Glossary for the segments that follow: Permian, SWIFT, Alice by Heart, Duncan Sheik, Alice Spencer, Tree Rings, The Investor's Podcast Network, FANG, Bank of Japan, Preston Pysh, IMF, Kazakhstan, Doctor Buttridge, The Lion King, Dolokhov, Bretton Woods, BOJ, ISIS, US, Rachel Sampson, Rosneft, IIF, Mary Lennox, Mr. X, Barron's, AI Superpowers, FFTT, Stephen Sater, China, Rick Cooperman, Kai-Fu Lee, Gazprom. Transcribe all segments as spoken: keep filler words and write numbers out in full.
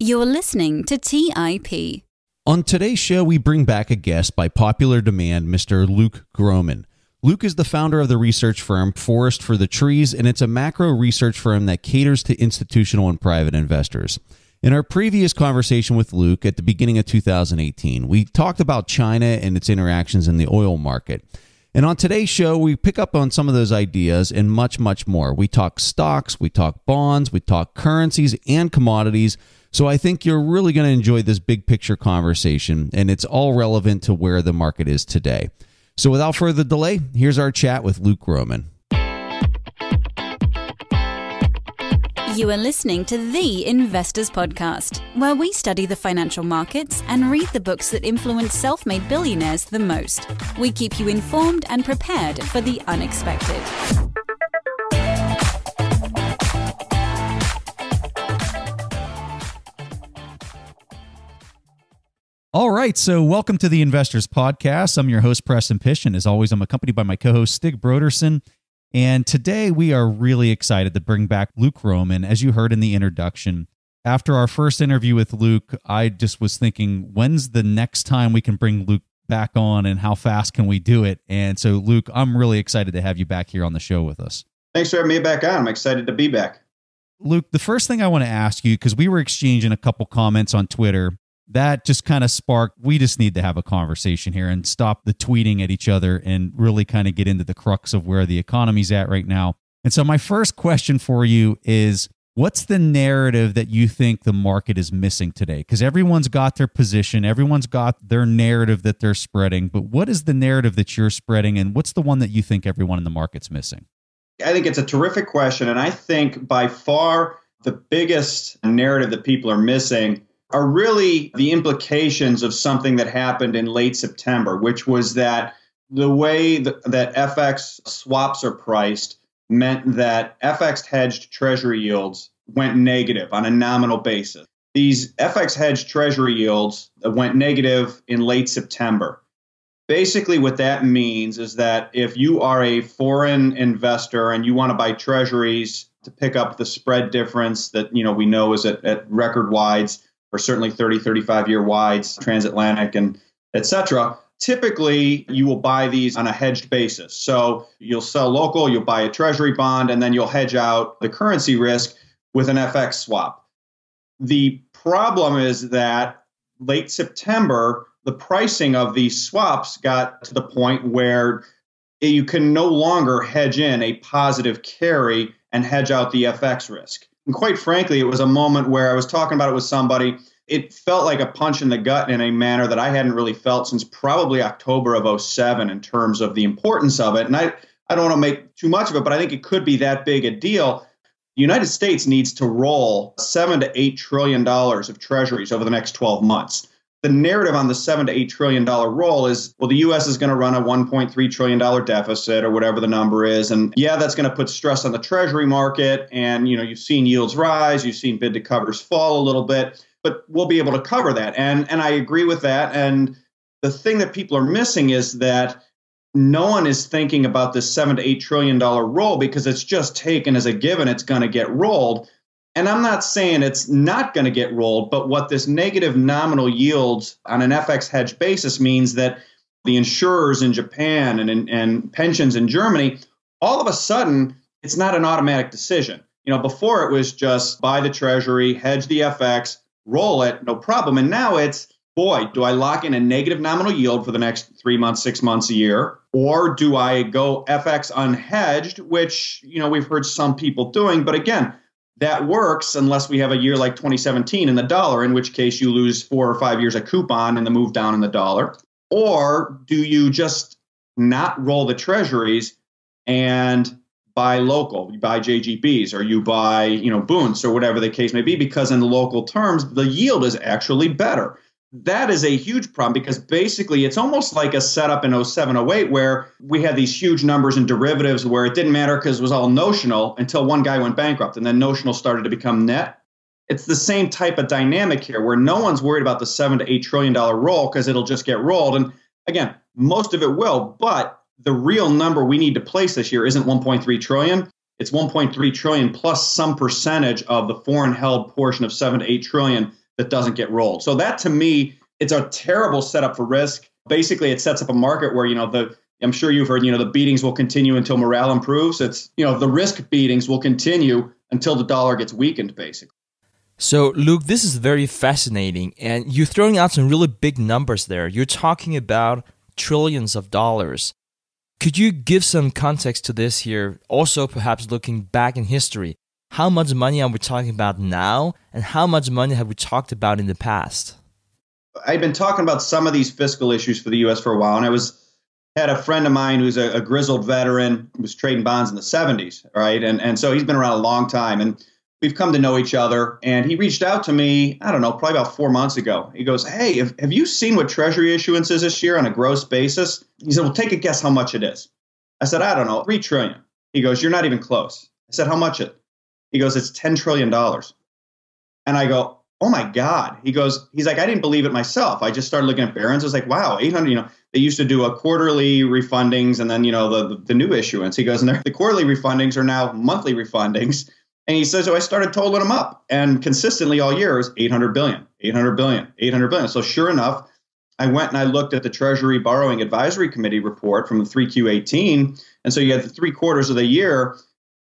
You're listening to T I P. On today's show, we bring back a guest by popular demand, Mister Luke Gromen. Luke is the founder of the research firm Forest for the Trees, and it's a macro research firm that caters to institutional and private investors. In our previous conversation with Luke at the beginning of two thousand eighteen, we talked about China and its interactions in the oil market. And on today's show, we pick up on some of those ideas and much, much more. We talk stocks, we talk bonds, we talk currencies and commodities. So I think you're really going to enjoy this big picture conversation, and it's all relevant to where the market is today. So without further delay, here's our chat with Luke Gromen. You are listening to The Investors Podcast, where we study the financial markets and read the books that influence self-made billionaires the most. We keep you informed and prepared for the unexpected. All right, so welcome to the Investors Podcast. I'm your host, Preston Pysh, and as always, I'm accompanied by my co-host, Stig Brodersen. And today we are really excited to bring back Luke Gromen. As you heard in the introduction, after our first interview with Luke, I just was thinking, when's the next time we can bring Luke back on and how fast can we do it? And so, Luke, I'm really excited to have you back here on the show with us. Thanks for having me back on. I'm excited to be back. Luke, the first thing I want to ask you, because we were exchanging a couple comments on Twitter, that just kind of sparked, we just need to have a conversation here and stop the tweeting at each other and really kind of get into the crux of where the economy's at right now. And so my first question for you is, what's the narrative that you think the market is missing today? Because everyone's got their position, everyone's got their narrative that they're spreading, but what is the narrative that you're spreading and what's the one that you think everyone in the market's missing? I think it's a terrific question. And I think by far the biggest narrative that people are missing are really the implications of something that happened in late September, which was that the way th- that F X swaps are priced meant that F X hedged treasury yields went negative on a nominal basis. These F X hedged treasury yields went negative in late September. Basically, what that means is that if you are a foreign investor and you want to buy treasuries to pick up the spread difference that, you know, we know is at, at record wides, or certainly thirty, thirty-five-year wides, transatlantic, and et cetera, typically you will buy these on a hedged basis. So you'll sell local, you'll buy a treasury bond, and then you'll hedge out the currency risk with an F X swap. The problem is that late September, the pricing of these swaps got to the point where you can no longer hedge in a positive carry and hedge out the F X risk. And quite frankly, it was a moment where I was talking about it with somebody. It felt like a punch in the gut in a manner that I hadn't really felt since probably October of oh seven in terms of the importance of it. And I, I don't want to make too much of it, but I think it could be that big a deal. The United States needs to roll seven to eight trillion dollars of treasuries over the next twelve months. The narrative on the seven to eight trillion dollars roll is, well, the U S is going to run a one point three trillion dollars deficit or whatever the number is. And yeah, that's going to put stress on the treasury market. And, you know, you've seen yields rise, you've seen bid to covers fall a little bit, but we'll be able to cover that. And, and I agree with that. And the thing that people are missing is that no one is thinking about this seven to eight trillion dollars roll because it's just taken as a given it's going to get rolled. And I'm not saying it's not going to get rolled, but what this negative nominal yield on an F X hedge basis means that the insurers in Japan and, and, and pensions in Germany, all of a sudden, it's not an automatic decision. You know, before it was just buy the treasury, hedge the F X, roll it, no problem. And now it's, boy, do I lock in a negative nominal yield for the next three months, six months, a year? Or do I go F X unhedged, which, you know, we've heard some people doing, but again, that works unless we have a year like twenty seventeen in the dollar, in which case you lose four or five years of coupon and the move down in the dollar. Or do you just not roll the treasuries and buy local? You buy J G Bs or you buy, you know, Boons or whatever the case may be, because in the local terms, the yield is actually better. That is a huge problem because basically it's almost like a setup in oh seven, oh eight where we had these huge numbers in derivatives where it didn't matter because it was all notional until one guy went bankrupt and then notional started to become net. It's the same type of dynamic here where no one's worried about the seven to eight trillion dollars roll because it'll just get rolled. And again, most of it will, but the real number we need to place this year isn't one point three trillion. It's one point three trillion plus some percentage of the foreign held portion of seven to eight trillion that doesn't get rolled. So that, to me, it's a terrible setup for risk. Basically, it sets up a market where, you know, the I'm sure you've heard, you know, the beatings will continue until morale improves. It's, you know, the risk beatings will continue until the dollar gets weakened, basically. So, Luke, this is very fascinating. And you're throwing out some really big numbers there. You're talking about trillions of dollars. Could you give some context to this here? Also, perhaps looking back in history, how much money are we talking about now? And how much money have we talked about in the past? I've been talking about some of these fiscal issues for the U S for a while. And I was had a friend of mine who's a, a grizzled veteran who was trading bonds in the seventies, right? And, and so he's been around a long time. And we've come to know each other. And he reached out to me, I don't know, probably about four months ago. He goes, hey, have, have you seen what Treasury issuance is this year on a gross basis? He said, well, take a guess how much it is. I said, I don't know, three trillion dollars. He goes, you're not even close. I said, how much it? He goes, it's ten trillion dollars. And I go, oh my God. He goes, he's like, I didn't believe it myself. I just started looking at Barron's. I was like, wow, eight hundred, you know, they used to do a quarterly refundings and then, you know, the, the, the new issuance. He goes, and the quarterly refundings are now monthly refundings. And he says, so I started totaling them up, and consistently all year it was eight hundred billion, eight hundred billion, eight hundred billion. So sure enough, I went and I looked at the Treasury Borrowing Advisory Committee report from the three Q eighteen. And so you had the three quarters of the year.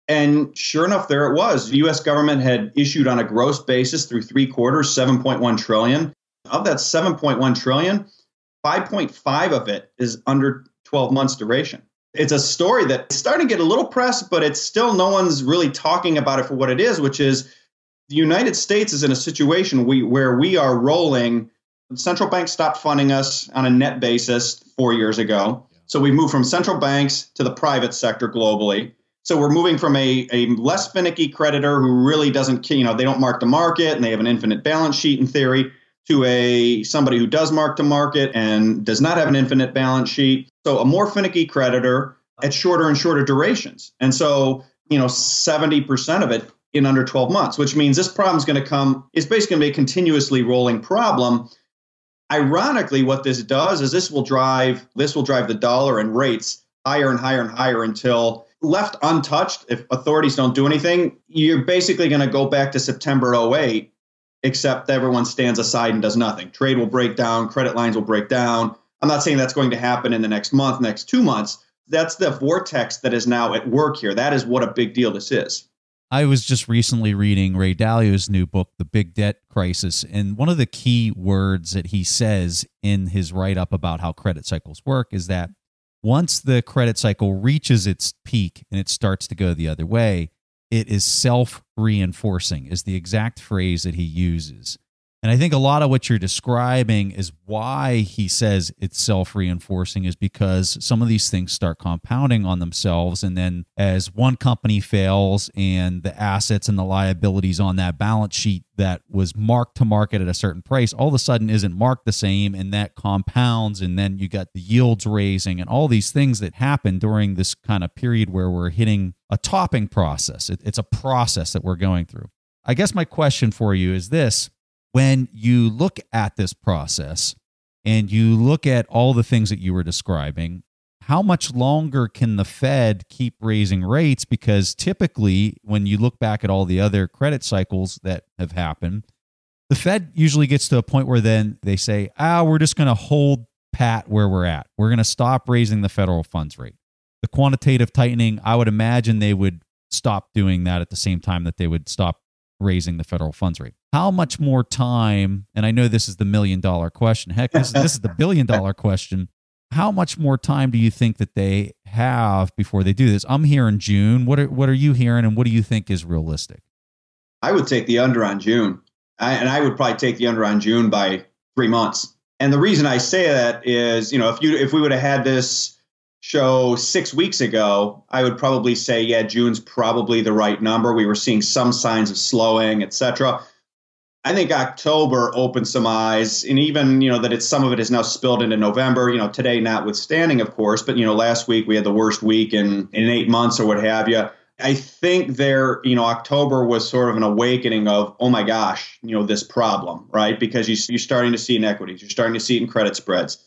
And sure enough, there it was. The U S government had issued on a gross basis through three quarters, seven point one trillion. Of that seven point one trillion, five point five of it is under twelve months duration. It's a story that's starting to get a little press, but it's still no one's really talking about it for what it is, which is the United States is in a situation we, where we are rolling. The central bank stopped funding us on a net basis four years ago. Yeah. So we moved from central banks to the private sector globally. So we're moving from a, a less finicky creditor who really doesn't, you know, they don't mark to market and they have an infinite balance sheet in theory, to a somebody who does mark to market and does not have an infinite balance sheet. So a more finicky creditor at shorter and shorter durations. And so, you know, seventy percent of it in under twelve months, which means this problem is going to come, it's basically going to be a continuously rolling problem. Ironically, what this does is this will drive, this will drive the dollar and rates higher and higher and higher until left untouched. If authorities don't do anything, you're basically going to go back to September oh eight. Except everyone stands aside and does nothing. Trade will break down. Credit lines will break down. I'm not saying that's going to happen in the next month, next two months. That's the vortex that is now at work here. That is what a big deal this is. I was just recently reading Ray Dalio's new book, The Big Debt Crisis. And one of the key words that he says in his write-up about how credit cycles work is that once the credit cycle reaches its peak and it starts to go the other way, it is self-reinforcing is the exact phrase that he uses. And I think a lot of what you're describing is why he says it's self-reinforcing is because some of these things start compounding on themselves. And then as one company fails and the assets and the liabilities on that balance sheet that was marked to market at a certain price, all of a sudden isn't marked the same, and that compounds. And then you got the yields raising and all these things that happen during this kind of period where we're hitting a topping process. It, it's a process that we're going through. I guess my question for you is this. When you look at this process and you look at all the things that you were describing, how much longer can the Fed keep raising rates? Because typically, when you look back at all the other credit cycles that have happened, the Fed usually gets to a point where then they say, ah, we're just going to hold pat where we're at. We're going to stop raising the federal funds rate. The quantitative tightening, I would imagine they would stop doing that at the same time that they would stop raising the federal funds rate. How much more time, and I know this is the million dollar question, heck, this is, this is the billion dollar question, how much more time do you think that they have before they do this? I'm hearing June. What are, what are you hearing, and what do you think is realistic? I would take the under on June, I, and I would probably take the under on June by three months. And the reason I say that is, you know, if you if we would have had this show six weeks ago, I would probably say, yeah, June's probably the right number. We were seeing some signs of slowing, et cetera. I think October opened some eyes, and even, you know, that it's some of it is now spilled into November, you know, today notwithstanding, of course. But, you know, last week we had the worst week in, in eight months or what have you. I think there, you know, October was sort of an awakening of, oh, my gosh, you know, this problem. Right. Because you, you're starting to see it in equities. You're starting to see it in credit spreads.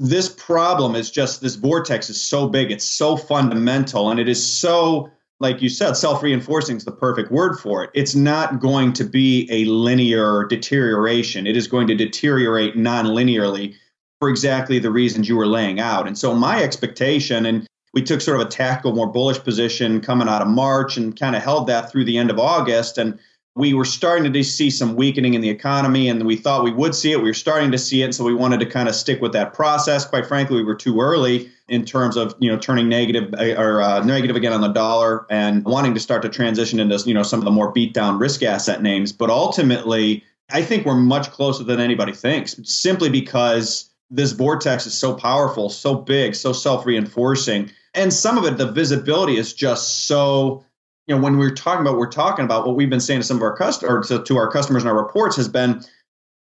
This problem is just this vortex is so big. It's so fundamental, and it is so like you said, self-reinforcing is the perfect word for it. It's not going to be a linear deterioration. It is going to deteriorate non-linearly for exactly the reasons you were laying out. And so my expectation, and we took sort of a tactical, more bullish position coming out of March and kind of held that through the end of August. And we were starting to see some weakening in the economy, and we thought we would see it. We were starting to see it. And so we wanted to kind of stick with that process. Quite frankly, we were too early in terms of, you know, turning negative or uh, negative again on the dollar and wanting to start to transition into, you know, some of the more beat down risk asset names. But ultimately, I think we're much closer than anybody thinks, simply because this vortex is so powerful, so big, so self-reinforcing. And some of it, the visibility is just so, you know, when we're talking about, we're talking about what we've been saying to some of our customers, to, to our customers in our reports, has been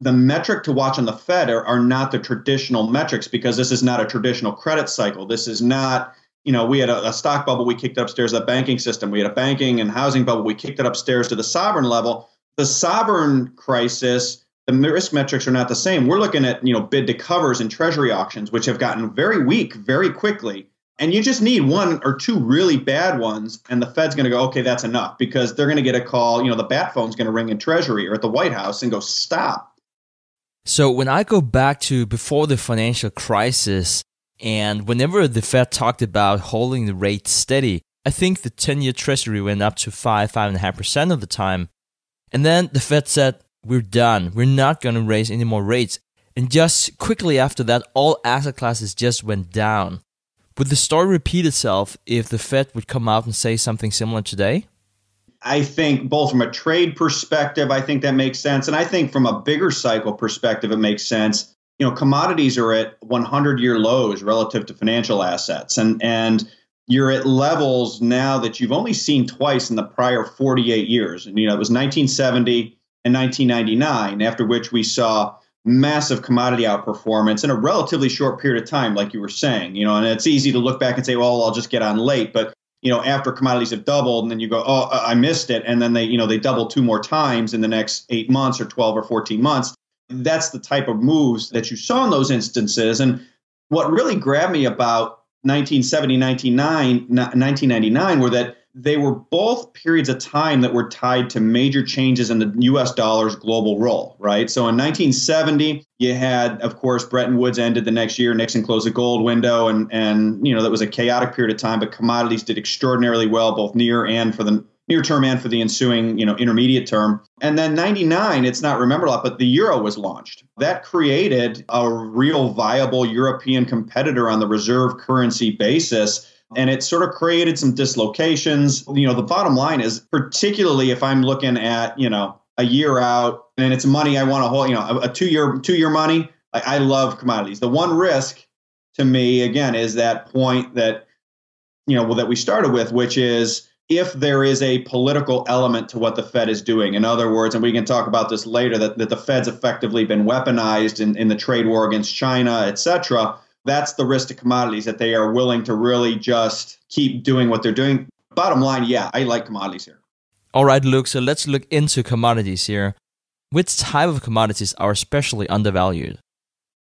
the metric to watch on the Fed are, are not the traditional metrics, because this is not a traditional credit cycle. This is not, you know, we had a, a stock bubble, we kicked upstairs to the banking system. We had a banking and housing bubble, we kicked it upstairs to the sovereign level. The sovereign crisis, the risk metrics are not the same. We're looking at, you know, bid to covers and treasury auctions, which have gotten very weak very quickly. And you just need one or two really bad ones, and the Fed's going to go, okay, that's enough, because they're going to get a call. You know, the bat phone's going to ring in Treasury or at the White House and go, stop. So when I go back to before the financial crisis, and whenever the Fed talked about holding the rate steady, I think the ten-year Treasury went up to five, five and a half percent of the time, and then the Fed said, "We're done. We're not going to raise any more rates." And just quickly after that, all asset classes just went down. Would the story repeat itself if the Fed would come out and say something similar today? I think both from a trade perspective, I think that makes sense. And I think from a bigger cycle perspective, it makes sense. You know, commodities are at hundred-year lows relative to financial assets. And, and you're at levels now that you've only seen twice in the prior forty-eight years. And, you know, it was nineteen seventy and nineteen ninety-nine, after which we saw massive commodity outperformance in a relatively short period of time, like you were saying, you know, and it's easy to look back and say, well, I'll just get on late. But, you know, after commodities have doubled, and then you go, oh, I missed it. And then they, you know, they double two more times in the next eight months or twelve or fourteen months. That's the type of moves that you saw in those instances. And what really grabbed me about nineteen seventy, nineteen ninety-nine were that they were both periods of time that were tied to major changes in the U S dollar's global role, right? So in nineteen seventy, you had, of course, Bretton Woods ended the next year. Nixon closed the gold window, and, and you know, that was a chaotic period of time, but commodities did extraordinarily well, both near and for the near term and for the ensuing, you know, intermediate term. And then ninety-nine, it's not remembered a lot, but the euro was launched. That created a real viable European competitor on the reserve currency basis. And it sort of created some dislocations. You know, the bottom line is, particularly if I'm looking at, you know, a year out and it's money I want to hold, you know, a two year, two year money, I, I love commodities. The one risk to me, again, is that point that, you know, well, that we started with, which is if there is a political element to what the Fed is doing. In other words, and we can talk about this later, that, that the Fed's effectively been weaponized in, in the trade war against China, et cetera. That's the risk to commodities, that they are willing to really just keep doing what they're doing. Bottom line, yeah, I like commodities here. All right, Luke, so let's look into commodities here. Which type of commodities are especially undervalued?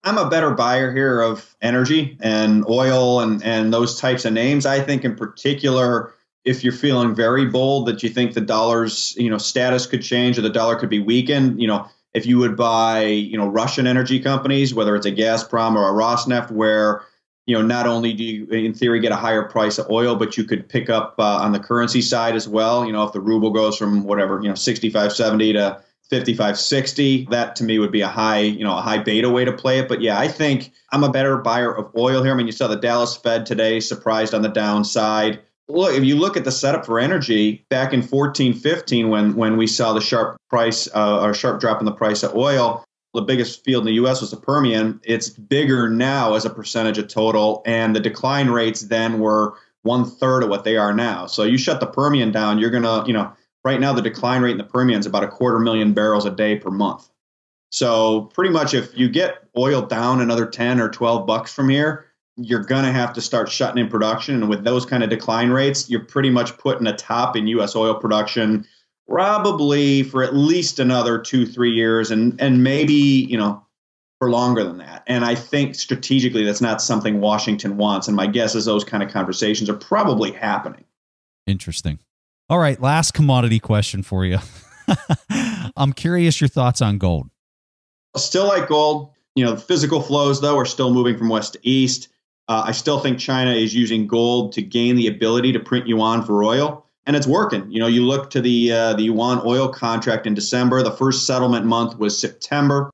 I'm a better buyer here of energy and oil and, and those types of names. I think in particular, if you're feeling very bold that you think the dollar's, you know, status could change or the dollar could be weakened, you know, if you would buy, you know, Russian energy companies, whether it's a Gazprom or a Rosneft, where, you know, not only do you, in theory, get a higher price of oil, but you could pick up uh, on the currency side as well. You know, if the ruble goes from whatever, you know, sixty-five seventy to fifty-five sixty, that to me would be a high, you know, a high beta way to play it. But yeah, I think I'm a better buyer of oil here. I mean, you saw the Dallas Fed today, surprised on the downside. Look, if you look at the setup for energy back in fourteen, fifteen, when when we saw the sharp price uh, or sharp drop in the price of oil, the biggest field in the U S was the Permian. It's bigger now as a percentage of total, and the decline rates then were one third of what they are now. So you shut the Permian down, you're gonna, you know, right now the decline rate in the Permian is about a quarter million barrels a day per month. So pretty much, if you get oil down another ten or twelve bucks from here, you're going to have to start shutting in production. And with those kind of decline rates, you're pretty much putting a top in U S oil production probably for at least another two, three years and, and maybe, you know, for longer than that. And I think strategically, that's not something Washington wants. And my guess is those kind of conversations are probably happening. Interesting. All right, last commodity question for you. I'm curious your thoughts on gold. Still like gold. You know, the physical flows, though, are still moving from west to east. Uh, I still think China is using gold to gain the ability to print yuan for oil. And it's working. You know, you look to the uh, the yuan oil contract in December. The first settlement month was September.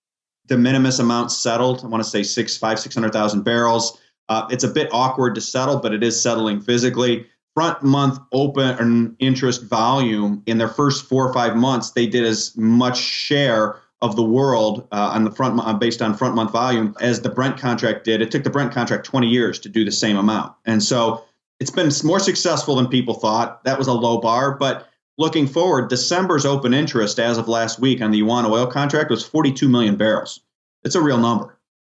De minimis amount settled. I want to say six, five, six hundred thousand barrels. Uh, it's a bit awkward to settle, but it is settling physically. Front month open interest volume in their first four or five months, they did as much share of the world uh, on the front uh, based on front month volume as the Brent contract did. It took the Brent contract twenty years to do the same amount, and so it's been more successful than people thought. That was a low bar, but looking forward, December's open interest as of last week on the yuan oil contract was forty-two million barrels. It's a real number.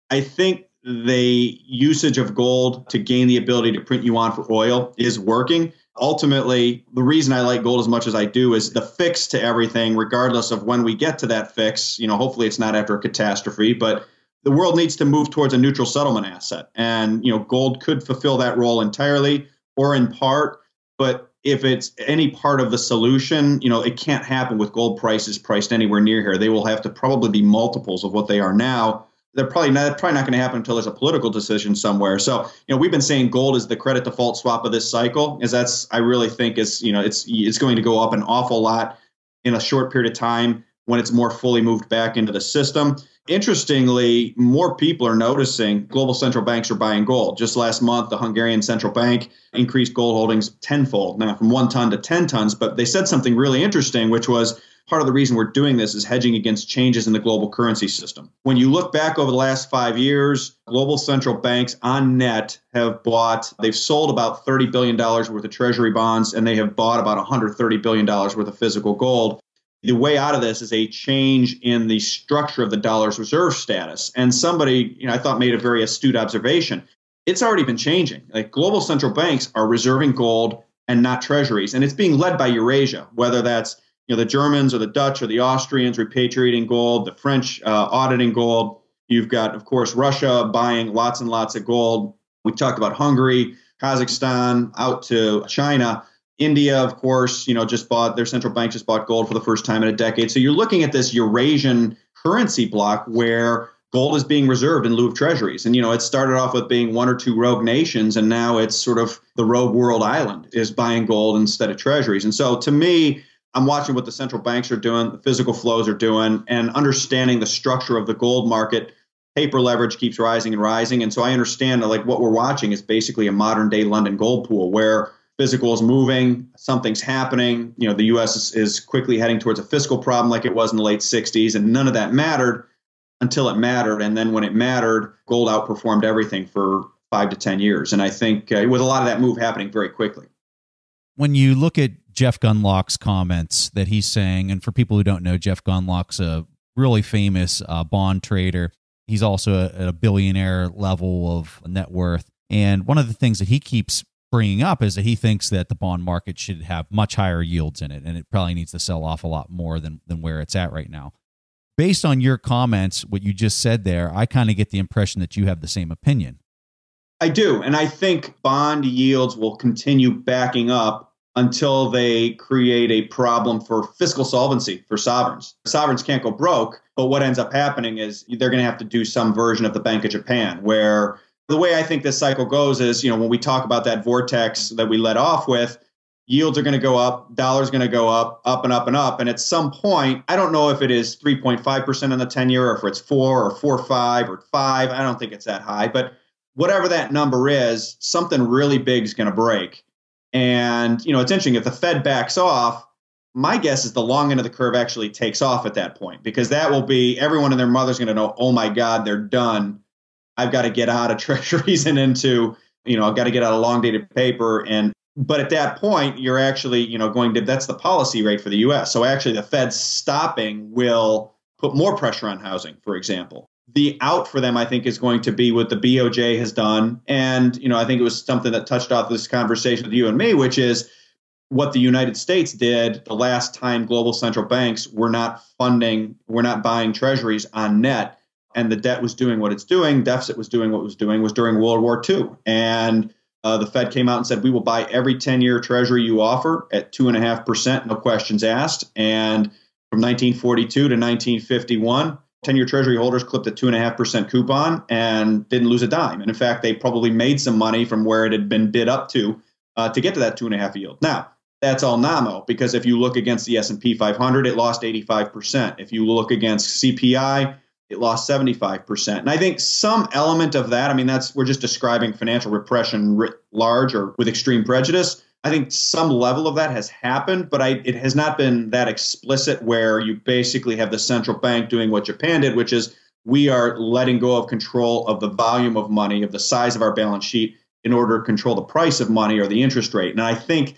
I think the usage of gold to gain the ability to print yuan for oil is working. Ultimately, the reason I like gold as much as I do is the fix to everything, regardless of when we get to that fix. You know, hopefully it's not after a catastrophe, but the world needs to move towards a neutral settlement asset. And, you know, gold could fulfill that role entirely or in part. But if it's any part of the solution, you know, it can't happen with gold prices priced anywhere near here. They will have to probably be multiples of what they are now. They're probably not, probably not going to happen until there's a political decision somewhere. So, you know, we've been saying gold is the credit default swap of this cycle, as that's, I really think is, you know, it's, it's going to go up an awful lot in a short period of time when it's more fully moved back into the system. Interestingly, more people are noticing global central banks are buying gold. Just last month, the Hungarian central bank increased gold holdings tenfold, now from one ton to ten tons. But they said something really interesting, which was part of the reason we're doing this is hedging against changes in the global currency system. When you look back over the last five years, global central banks on net have bought, they've sold about thirty billion dollars worth of treasury bonds, and they have bought about one hundred thirty billion dollars worth of physical gold. The way out of this is a change in the structure of the dollar's reserve status. And somebody, you know, I thought made a very astute observation. It's already been changing. Like, global central banks are reserving gold and not treasuries. And it's being led by Eurasia, whether that's, you know, the Germans or the Dutch or the Austrians repatriating gold, the French uh, auditing gold. You've got, of course, Russia buying lots and lots of gold. We talked about Hungary, Kazakhstan, out to China. India, of course, you know, just bought, their central bank just bought gold for the first time in a decade. So you're looking at this Eurasian currency block where gold is being reserved in lieu of treasuries. And, you know, it started off with being one or two rogue nations, and now it's sort of the rogue world island is buying gold instead of treasuries. And so to me, I'm watching what the central banks are doing, the physical flows are doing, and understanding the structure of the gold market. Paper leverage keeps rising and rising. And so I understand that, like, what we're watching is basically a modern day London gold pool where physical is moving, something's happening. You know, the U S is, is quickly heading towards a fiscal problem like it was in the late sixties, and none of that mattered until it mattered. And then when it mattered, gold outperformed everything for five to ten years. And I think uh, with a lot of that move happening very quickly. When you look at Jeff Gundlach's comments that he's saying, and for people who don't know, Jeff Gundlach's a really famous uh, bond trader. He's also at a billionaire level of net worth. And one of the things that he keeps bringing up is that he thinks that the bond market should have much higher yields in it, and it probably needs to sell off a lot more than, than where it's at right now. Based on your comments, what you just said there, I kind of get the impression that you have the same opinion. I do, and I think bond yields will continue backing up until they create a problem for fiscal solvency for sovereigns. Sovereigns can't go broke, but what ends up happening is they're going to have to do some version of the Bank of Japan, where the way I think this cycle goes is, you know, when we talk about that vortex that we let off with, yields are going to go up, dollars going to go up, up and up and up. And at some point, I don't know if it is three point five percent on the ten year or if it's four or four point five or five. I don't think it's that high. But whatever that number is, something really big is going to break. And, you know, it's interesting, if the Fed backs off, my guess is the long end of the curve actually takes off at that point, because that will be everyone and their mother's going to know, oh, my God, they're done. I've got to get out of treasuries and into, you know, I've got to get out of long dated paper. And but at that point, you're actually, you know, going to, that's the policy rate for the U S. So actually, the Fed stopping will put more pressure on housing, for example. The out for them, I think, is going to be what the B O J has done. And, you know, I think it was something that touched off this conversation with you and me, which is what the United States did the last time global central banks were not funding, were not buying treasuries on net. And the debt was doing what it's doing, deficit was doing what it was doing, was during World War Two. And Uh, the Fed came out and said, we will buy every ten-year treasury you offer at two point five percent, no questions asked. And from nineteen forty-two to nineteen fifty-one, ten-year treasury holders clipped a two point five percent coupon and didn't lose a dime. And in fact, they probably made some money from where it had been bid up to uh, to get to that two point five yield. Now, that's all nominal, because if you look against the S and P five hundred, it lost eighty-five percent. If you look against C P I, it lost seventy-five percent. And I think some element of that, I mean, that's we're just describing financial repression writ large or with extreme prejudice. I think some level of that has happened, but I, it has not been that explicit where you basically have the central bank doing what Japan did, which is we are letting go of control of the volume of money, of the size of our balance sheet, in order to control the price of money or the interest rate. And I think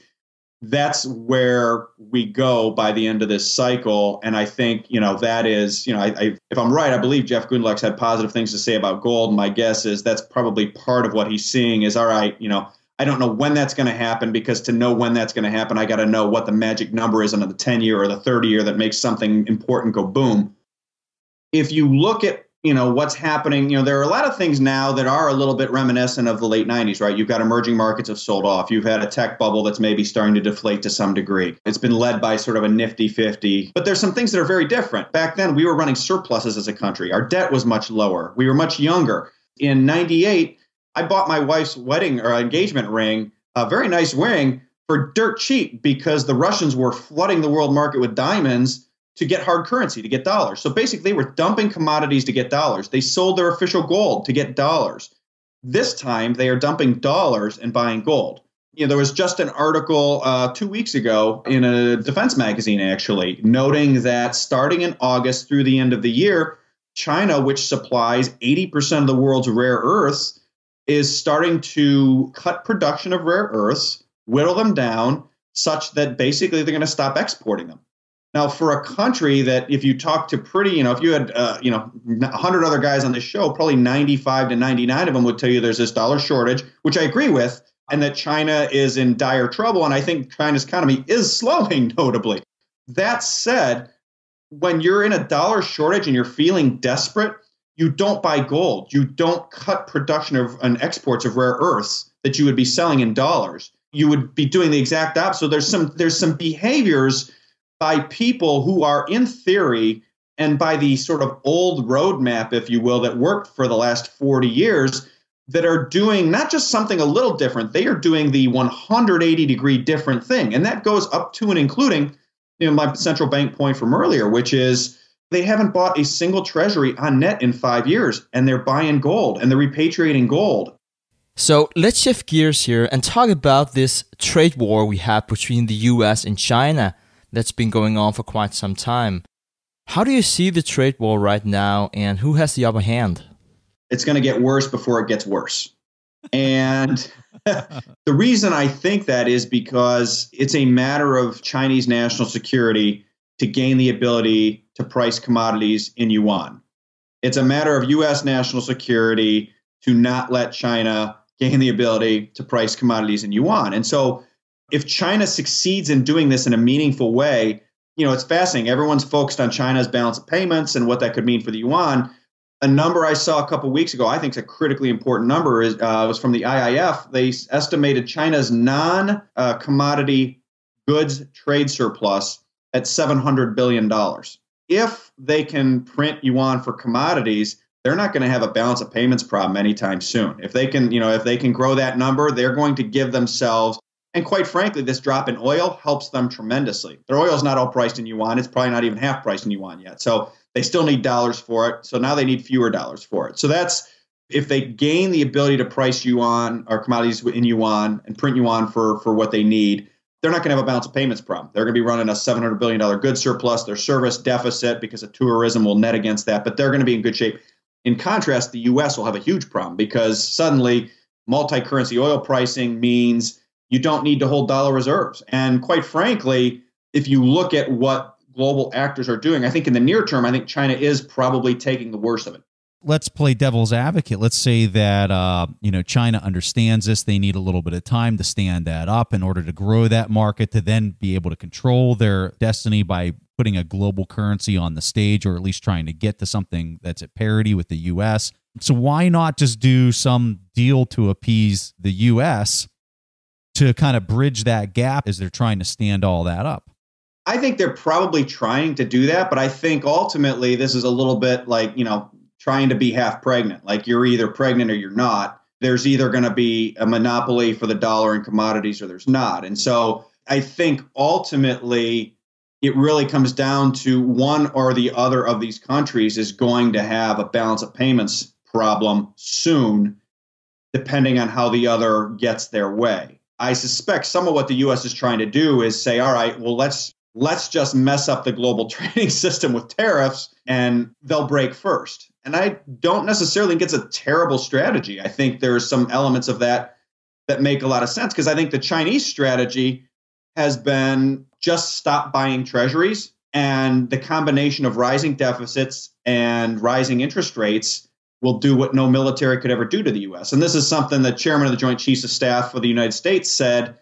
that's where we go by the end of this cycle. And I think, you know, that is, you know, I, I, if I'm right, I believe Jeff Gundlach's had positive things to say about gold. My guess is that's probably part of what he's seeing is, all right, you know, I don't know when that's going to happen, because to know when that's going to happen, I got to know what the magic number is on the ten-year or the thirty-year that makes something important go boom. If you look at, you know, what's happening, you know, there are a lot of things now that are a little bit reminiscent of the late nineties, right? You've got emerging markets have sold off. You've had a tech bubble that's maybe starting to deflate to some degree. It's been led by sort of a nifty fifty. But there's some things that are very different. Back then, we were running surpluses as a country. Our debt was much lower. We were much younger. In ninety-eight, I bought my wife's wedding or engagement ring, a very nice ring, for dirt cheap, because the Russians were flooding the world market with diamonds to get hard currency, to get dollars. So basically, they were dumping commodities to get dollars. They sold their official gold to get dollars. This time, they are dumping dollars and buying gold. You know, there was just an article uh, two weeks ago in a defense magazine, actually, noting that starting in August through the end of the year, China, which supplies eighty percent of the world's rare earths, is starting to cut production of rare earths, whittle them down, such that basically they're going to stop exporting them. Now, for a country that, if you talk to pretty, you know, if you had, uh, you know, a hundred other guys on this show, probably ninety-five to ninety-nine of them would tell you there's this dollar shortage, which I agree with, and that China is in dire trouble. And I think China's economy is slowing notably. That said, when you're in a dollar shortage and you're feeling desperate, you don't buy gold. You don't cut production of and exports of rare earths that you would be selling in dollars. You would be doing the exact opposite. So there's some there's some behaviors by people who are, in theory, and by the sort of old roadmap, if you will, that worked for the last forty years, that are doing not just something a little different, they are doing the one hundred eighty degree different thing. And that goes up to and including, you know, my central bank point from earlier, which is they haven't bought a single treasury on net in five years, and they're buying gold, and they're repatriating gold. So let's shift gears here and talk about this trade war we have between the U S and China that's been going on for quite some time. How do you see the trade war right now, and who has the upper hand? It's going to get worse before it gets worse. And the reason I think that is because it's a matter of Chinese national security to gain the ability to price commodities in yuan. It's a matter of U S national security to not let China gain the ability to price commodities in yuan. And so if China succeeds in doing this in a meaningful way, you know, it's fascinating. Everyone's focused on China's balance of payments and what that could mean for the yuan. A number I saw a couple of weeks ago, I think is a critically important number, is uh, was from the I I F. They estimated China's non-commodity uh, goods trade surplus at seven hundred billion dollars. If they can print yuan for commodities, they're not going to have a balance of payments problem anytime soon. If they can, you know, if they can grow that number, they're going to give themselves. And quite frankly, this drop in oil helps them tremendously. Their oil is not all priced in yuan. It's probably not even half priced in yuan yet. So they still need dollars for it. So now they need fewer dollars for it. So that's, if they gain the ability to price yuan or commodities in yuan and print yuan for, for what they need, they're not going to have a balance of payments problem. They're going to be running a seven hundred billion dollars goods surplus, their service deficit because of tourism will net against that. But they're going to be in good shape. In contrast, the U S will have a huge problem because suddenly multi-currency oil pricing means you don't need to hold dollar reserves. And quite frankly, if you look at what global actors are doing, I think in the near term, I think China is probably taking the worst of it. Let's play devil's advocate. Let's say that uh, you know, China understands this. They need a little bit of time to stand that up in order to grow that market, to then be able to control their destiny by putting a global currency on the stage, or at least trying to get to something that's at parity with the U S So why not just do some deal to appease the U S to kind of bridge that gap as they're trying to stand all that up? I think they're probably trying to do that, but I think ultimately this is a little bit like, you know, trying to be half pregnant. Like, you're either pregnant or you're not. There's either going to be a monopoly for the dollar in commodities or there's not. And so I think ultimately it really comes down to one or the other of these countries is going to have a balance of payments problem soon, depending on how the other gets their way. I suspect some of what the U S is trying to do is say, all right, well, let's let's just mess up the global trading system with tariffs and they'll break first. And I don't necessarily think it's a terrible strategy. I think there's some elements of that that make a lot of sense, because I think the Chinese strategy has been just stop buying treasuries, and the combination of rising deficits and rising interest rates will do what no military could ever do to the U S. And this is something the chairman of the Joint Chiefs of Staff for the United States said,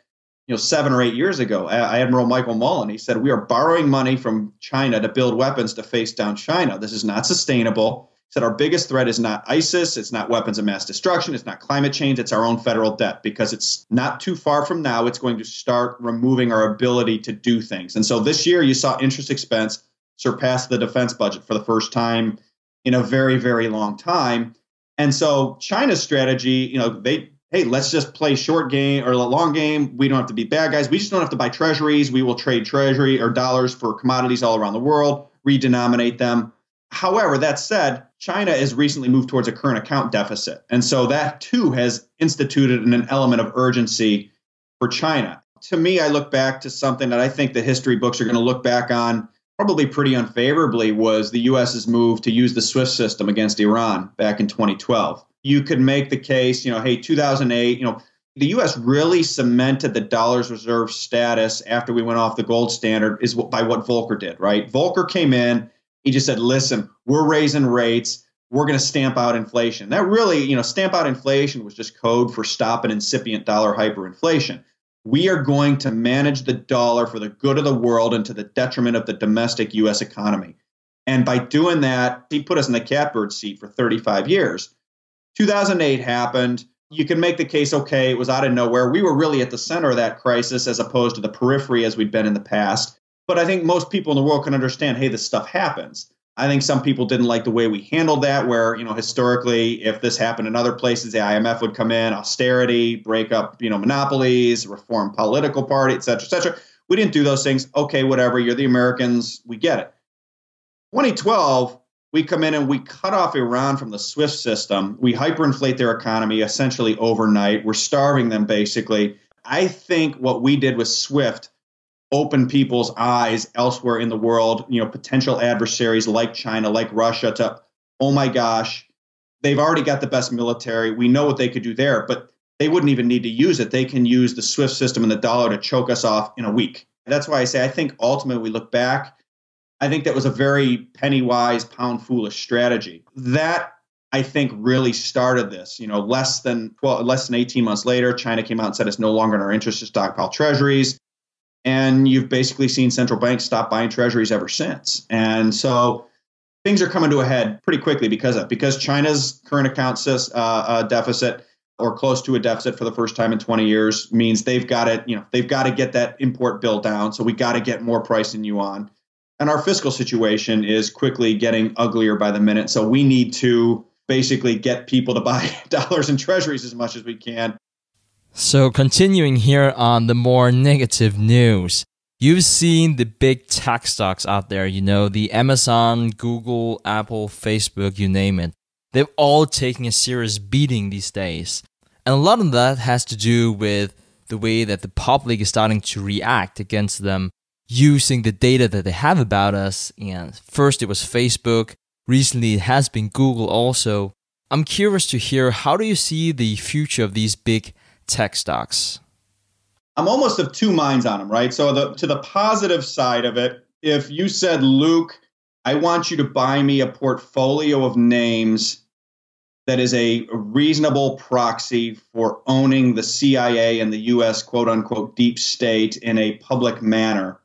you know, seven or eight years ago. Admiral Michael Mullen, he said, we are borrowing money from China to build weapons to face down China. This is not sustainable. He said, our biggest threat is not ISIS. It's not weapons of mass destruction. It's not climate change. It's our own federal debt, because it's not too far from now. It's going to start removing our ability to do things. And so this year you saw interest expense surpass the defense budget for the first time in a very, very long time. And so China's strategy, you know, they, hey, let's just play short game or long game. We don't have to be bad guys. We just don't have to buy treasuries. We will trade treasury or dollars for commodities all around the world, redenominate them. However, that said, China has recently moved towards a current account deficit. And so that, too, has instituted an element of urgency for China. To me, I look back to something that I think the history books are going to look back on probably pretty unfavorably, was the U S's move to use the SWIFT system against Iran back in twenty twelve. You could make the case, you know, hey, two thousand eight, you know, the U S really cemented the dollar's reserve status after we went off the gold standard is by what Volcker did, right? Volcker came in. He just said, listen, we're raising rates. We're going to stamp out inflation. That really, you know, stamp out inflation was just code for stop an incipient dollar hyperinflation. We are going to manage the dollar for the good of the world and to the detriment of the domestic U S economy. And by doing that, he put us in the catbird seat for thirty-five years. two thousand eight happened. You can make the case, okay, it was out of nowhere. We were really at the center of that crisis as opposed to the periphery as we'd been in the past. But I think most people in the world can understand, hey, this stuff happens. I think some people didn't like the way we handled that, where, you know, historically, if this happened in other places, the I M F would come in, austerity, break up, you know, monopolies, reform political party, et cetera, et cetera. We didn't do those things. Okay, whatever. You're the Americans. We get it. twenty twelve, we come in and we cut off Iran from the SWIFT system. We hyperinflate their economy essentially overnight. We're starving them, basically. I think what we did with SWIFT open people's eyes elsewhere in the world, you know, potential adversaries like China, like Russia, to, oh my gosh, they've already got the best military. We know what they could do there, but they wouldn't even need to use it. They can use the SWIFT system and the dollar to choke us off in a week. That's why I say, I think ultimately we look back, I think that was a very penny-wise, pound-foolish strategy. That, I think, really started this. You know, less than twelve, less than eighteen months later, China came out and said it's no longer in our interest to stockpile treasuries. And you've basically seen central banks stop buying treasuries ever since. And so things are coming to a head pretty quickly because of because China's current account uh, uh, deficit, or close to a deficit for the first time in twenty years, means they've got it. You know, they've got to get that import bill down. So we got to get more price in yuan. And our fiscal situation is quickly getting uglier by the minute. So we need to basically get people to buy dollars and treasuries as much as we can. So continuing here on the more negative news, you've seen the big tech stocks out there, you know, the Amazon, Google, Apple, Facebook, you name it. They've all taken a serious beating these days. And a lot of that has to do with the way that the public is starting to react against them using the data that they have about us. And first it was Facebook. Recently it has been Google also. I'm curious to hear, how do you see the future of these big tech stocks? I'm almost of two minds on them, right? So the, to the positive side of it, if you said, Luke, I want you to buy me a portfolio of names that is a reasonable proxy for owning the C I A and the U S quote unquote deep state in a public manner,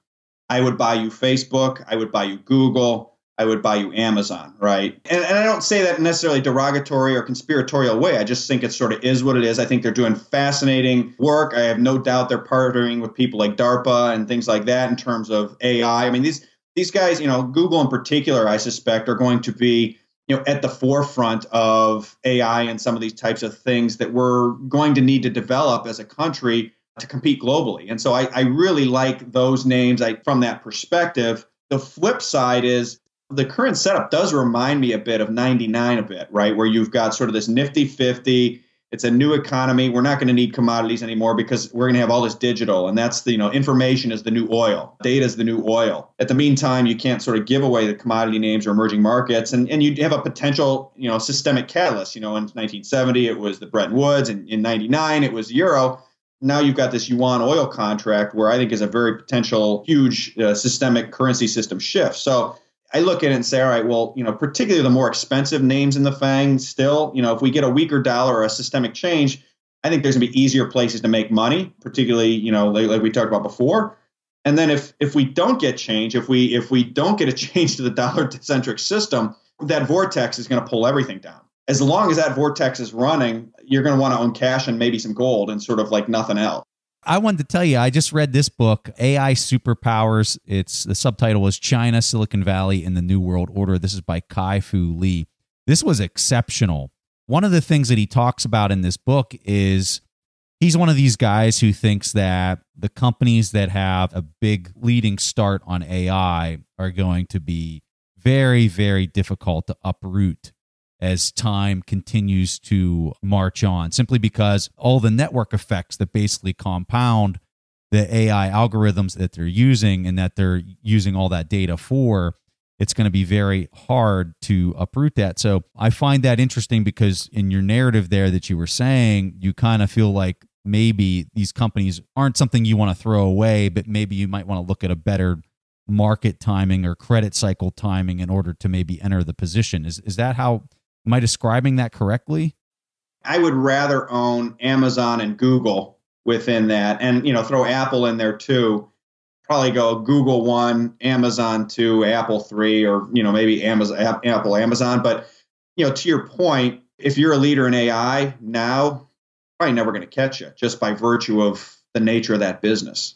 I would buy you Facebook. I would buy you Google. I would buy you Amazon, right? And, and I don't say that in necessarily derogatory or conspiratorial way. I just think it sort of is what it is. I think they're doing fascinating work. I have no doubt they're partnering with people like DARPA and things like that in terms of A I. I mean, these these guys, you know, Google in particular, I suspect, are going to be, you know, at the forefront of A I and some of these types of things that we're going to need to develop as a country to compete globally. And so I, I really like those names I, from that perspective. The flip side is the current setup does remind me a bit of ninety-nine a bit, right? Where you've got sort of this nifty fifty, it's a new economy. We're not going to need commodities anymore because we're going to have all this digital. And that's the, you know, information is the new oil. Data is the new oil. At the meantime, you can't sort of give away the commodity names or emerging markets. And, and you have a potential, you know, systemic catalyst. You know, in nineteen seventy, it was the Bretton Woods. And in ninety-nine, it was euro. Now you've got this yuan oil contract where I think is a very potential huge uh, systemic currency system shift. So I look at it and say, all right, well, you know, particularly the more expensive names in the FANG still, you know, if we get a weaker dollar or a systemic change, I think there's going to be easier places to make money, particularly, you know, like, like we talked about before. And then if if we don't get change, if we if we don't get a change to the dollar-centric system, that vortex is going to pull everything down. As long as that vortex is running, you're going to want to own cash and maybe some gold and sort of like nothing else. I wanted to tell you, I just read this book, A I Superpowers. It's the subtitle was China, Silicon Valley, and the New World Order. This is by Kai-Fu Lee. This was exceptional. One of the things that he talks about in this book is he's one of these guys who thinks that the companies that have a big leading start on A I are going to be very, very difficult to uproot as time continues to march on, simply because all the network effects that basically compound the A I algorithms that they're using and that they're using all that data for, it's going to be very hard to uproot that. So I find that interesting because in your narrative there that you were saying, you kind of feel like maybe these companies aren't something you want to throw away, but maybe you might want to look at a better market timing or credit cycle timing in order to maybe enter the position. Is, is that how... Am I describing that correctly? I would rather own Amazon and Google within that, and, you know, throw Apple in there too. Probably go Google one, Amazon two, Apple three, or, you know, maybe Amazon, Apple, Amazon. But, you know, to your point, if you're a leader in A I now, probably never going to catch you just by virtue of the nature of that business.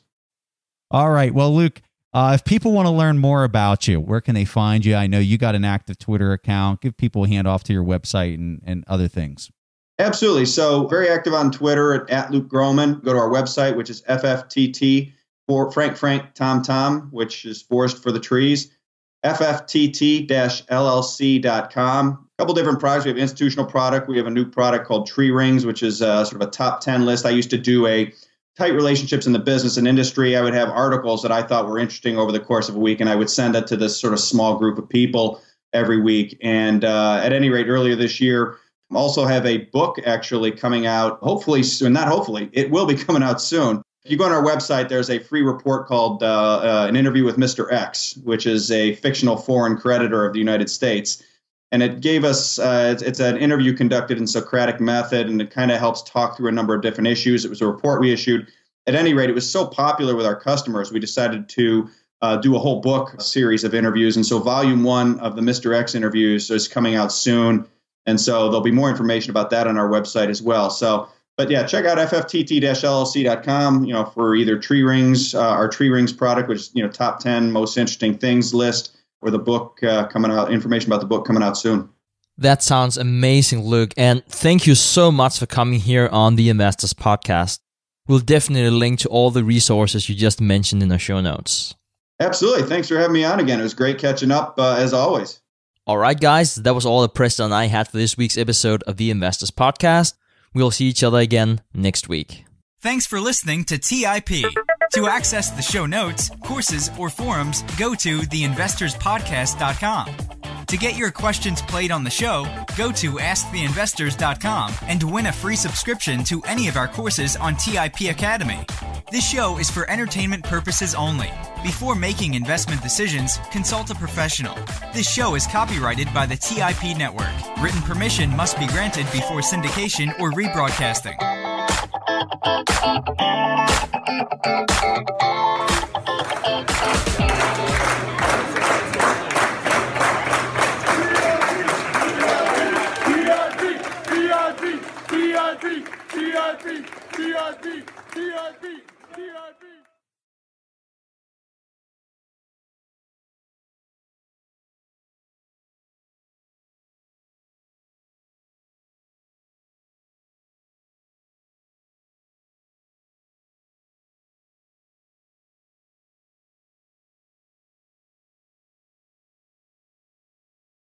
All right. Well, Luke, Uh, if people want to learn more about you, where can they find you? I know you got an active Twitter account. Give people a hand off to your website and, and other things. Absolutely. So very active on Twitter at, at Luke Gromen. Go to our website, which is F F T T for Frank Frank Tom Tom, which is Forest for the Trees. F F T T L L C dot com. A couple different products. We have institutional product. We have a new product called Tree Rings, which is uh, sort of a top ten list. I used to do a tight relationships in the business and industry. I would have articles that I thought were interesting over the course of a week, and I would send it to this sort of small group of people every week. And uh, at any rate, earlier this year, I also have a book actually coming out, hopefully soon, not hopefully, it will be coming out soon. If you go on our website, there's a free report called uh, uh, An Interview with Mister X, which is a fictional foreign creditor of the United States. And it gave us, uh, it's, it's an interview conducted in Socratic method, and it kind of helps talk through a number of different issues. It was a report we issued. At any rate, it was so popular with our customers, we decided to uh, do a whole book a series of interviews. And so volume one of the Mister X interviews is coming out soon. And so there'll be more information about that on our website as well. So, but yeah, check out F F T T L L C dot com, you know, for either Tree Rings, uh, our Tree Rings product, which is, you know, top ten most interesting things list, or the book uh, coming out, information about the book coming out soon. That sounds amazing, Luke. And thank you so much for coming here on the Investors Podcast. We'll definitely link to all the resources you just mentioned in our show notes. Absolutely. Thanks for having me on again. It was great catching up, uh, as always. All right, guys. That was all the Preston and I had for this week's episode of the Investors Podcast. We'll see each other again next week. Thanks for listening to T I P. To access the show notes, courses, or forums, go to the investors podcast dot com. To get your questions played on the show, go to ask the investors dot com and win a free subscription to any of our courses on T I P Academy. This show is for entertainment purposes only. Before making investment decisions, consult a professional. This show is copyrighted by the T I P Network. Written permission must be granted before syndication or rebroadcasting. Thank you.